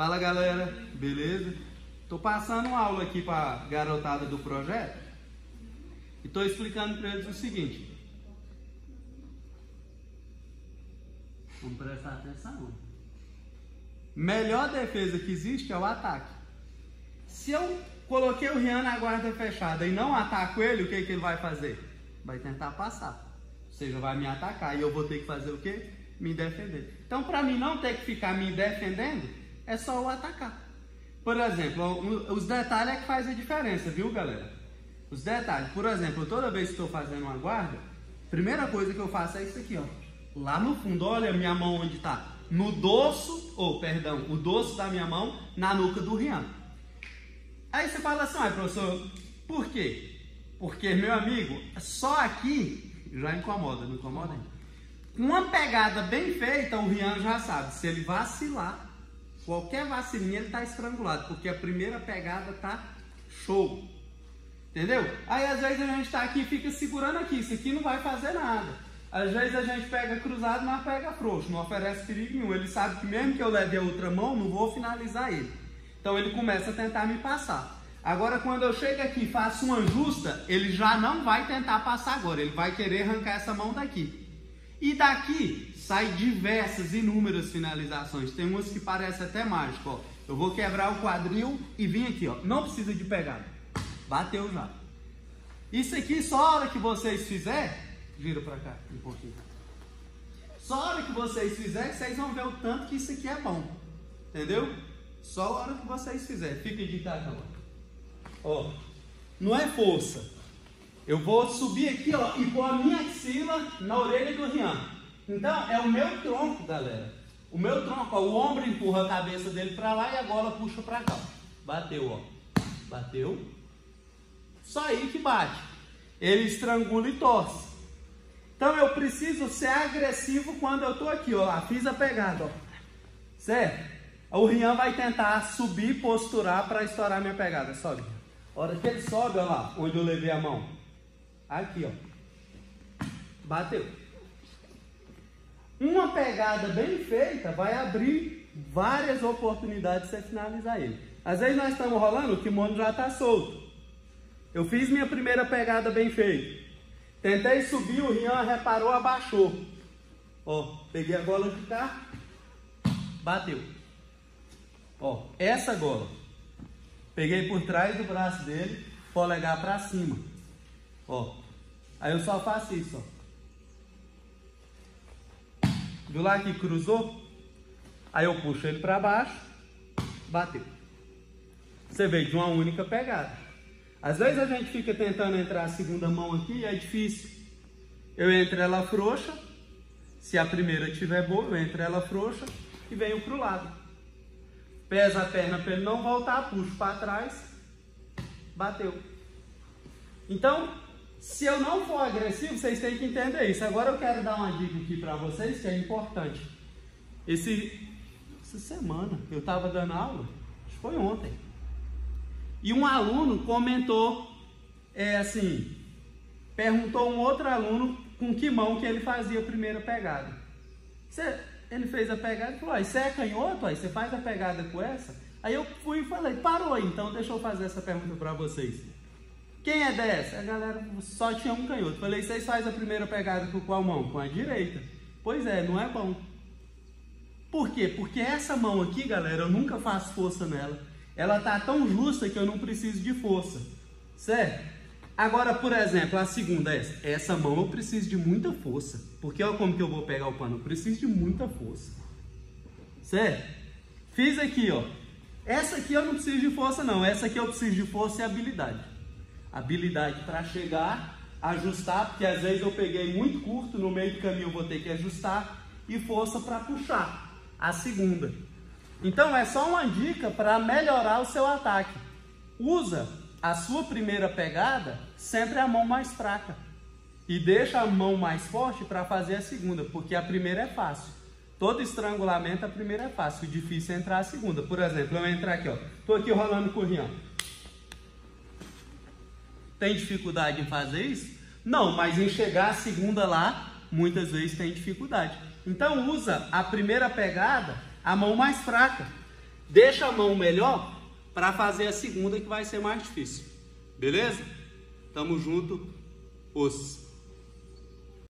Fala galera, beleza? Tô passando aula aqui para a garotada do projeto e tô explicando para eles o seguinte. Vamos prestar atenção. Melhor defesa que existe é o ataque. Se eu coloquei o Rian na guarda fechada e não ataco ele, o que que ele vai fazer? Vai tentar passar. Ou seja, vai me atacar e eu vou ter que fazer o quê? Me defender. Então, para mim não ter que ficar me defendendo, é só o atacar. Por exemplo, os detalhes é que faz a diferença, viu, galera? Os detalhes. Por exemplo, toda vez que estou fazendo uma guarda, primeira coisa que eu faço é isso aqui, ó. Lá no fundo, olha a minha mão onde está. No dorso, o dorso da minha mão na nuca do Rian. Aí você fala assim, ah, professor, por quê? Porque, meu amigo, só aqui já incomoda, não incomoda? Uma pegada bem feita, o Rian já sabe, se ele vacilar, qualquer vacilinha ele tá estrangulado, porque a primeira pegada tá show. Entendeu? Aí às vezes a gente tá aqui e fica segurando aqui, isso aqui não vai fazer nada. Às vezes a gente pega cruzado, mas pega frouxo, não oferece perigo nenhum. Ele sabe que mesmo que eu leve a outra mão, não vou finalizar ele. Então ele começa a tentar me passar. Agora quando eu chego aqui e faço uma justa, ele já não vai tentar passar agora, ele vai querer arrancar essa mão daqui. E daqui sai diversas, inúmeras finalizações. Tem umas que parecem até mágico, ó. Eu vou quebrar o quadril e vim aqui, ó. Não precisa de pegada. Bateu já. Isso aqui, só a hora que vocês fizerem... Vira pra cá um pouquinho. Só a hora que vocês fizerem, vocês vão ver o tanto que isso aqui é bom. Entendeu? Só a hora que vocês fizerem. Fica de tacão. Ó. Não é força. Eu vou subir aqui, ó, e pôr a minha axila na orelha do Rian. Então, é o meu tronco, galera. O meu tronco, ó, o ombro empurra a cabeça dele pra lá e a gola puxa pra cá. Bateu, ó. Bateu. Só aí que bate. Ele estrangula e torce. Então, eu preciso ser agressivo quando eu tô aqui, ó. Fiz a pegada, ó. Certo? O Rian vai tentar subir, posturar pra estourar a minha pegada. Sobe. A hora que ele sobe, ó lá, onde eu levei a mão. Aqui, ó. Bateu. Uma pegada bem feita vai abrir várias oportunidades de você finalizar ele. Às vezes nós estamos rolando, o kimono já está solto. Eu fiz minha primeira pegada bem feita. Tentei subir, o Rian reparou, abaixou. Ó, peguei a gola de cá. Bateu. Ó, essa gola. Peguei por trás do braço dele, polegar para cima. Ó. Aí eu só faço isso, ó. Viu lá que cruzou? Aí eu puxo ele pra baixo, bateu. Você veio de uma única pegada. Às vezes a gente fica tentando entrar a segunda mão aqui e é difícil. Eu entro ela frouxa, se a primeira estiver boa, eu entro ela frouxa e venho pro lado. Pesa a perna pra ele não voltar, puxo pra trás, bateu. Então... se eu não for agressivo, vocês têm que entender isso. Agora eu quero dar uma dica aqui para vocês que é importante. Essa semana eu estava dando aula, acho que foi ontem. E um aluno comentou, perguntou a um outro aluno com que mão que ele fazia a primeira pegada. Ele fez a pegada e falou, você é canhoto? Aí você faz a pegada com essa? Aí eu fui e falei, parou aí, então deixa eu fazer essa pergunta para vocês. Quem é dessa? A galera só tinha um canhoto. Falei, vocês fazem a primeira pegada com qual mão? Com a direita. Pois é, não é bom. Por quê? Porque essa mão aqui, galera, eu nunca faço força nela. Ela tá tão justa que eu não preciso de força. Certo? Agora, por exemplo, a segunda é essa. Essa mão eu preciso de muita força. Porque olha como que eu vou pegar o pano. Eu preciso de muita força. Certo? Fiz aqui, ó. Essa aqui eu não preciso de força, não. Essa aqui eu preciso de força e habilidade. Habilidade para chegar, ajustar, porque às vezes eu peguei muito curto, no meio do caminho eu vou ter que ajustar, e força para puxar, a segunda. Então é só uma dica para melhorar o seu ataque. Usa a sua primeira pegada sempre a mão mais fraca, e deixa a mão mais forte para fazer a segunda, porque a primeira é fácil. Todo estrangulamento a primeira é fácil, o difícil é entrar a segunda. Por exemplo, eu entrar aqui, ó, tô aqui rolando com o Rian. Tem dificuldade em fazer isso? Não, mas em chegar a segunda lá, muitas vezes tem dificuldade. Então usa a primeira pegada, a mão mais fraca. deixa a mão melhor para fazer a segunda, que vai ser mais difícil. Beleza? Tamo junto. Os